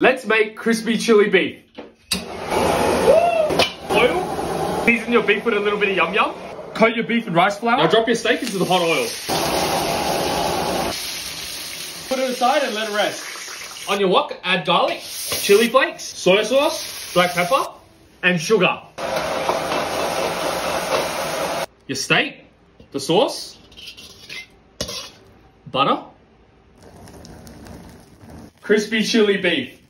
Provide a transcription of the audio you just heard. Let's make crispy chili beef. Oil. Season your beef with a little bit of yum yum. Coat your beef in rice flour. Now drop your steak into the hot oil. Put it aside and let it rest. On your wok, add garlic, chili flakes, soy sauce, black pepper, and sugar. Your steak, the sauce, butter, crispy chili beef.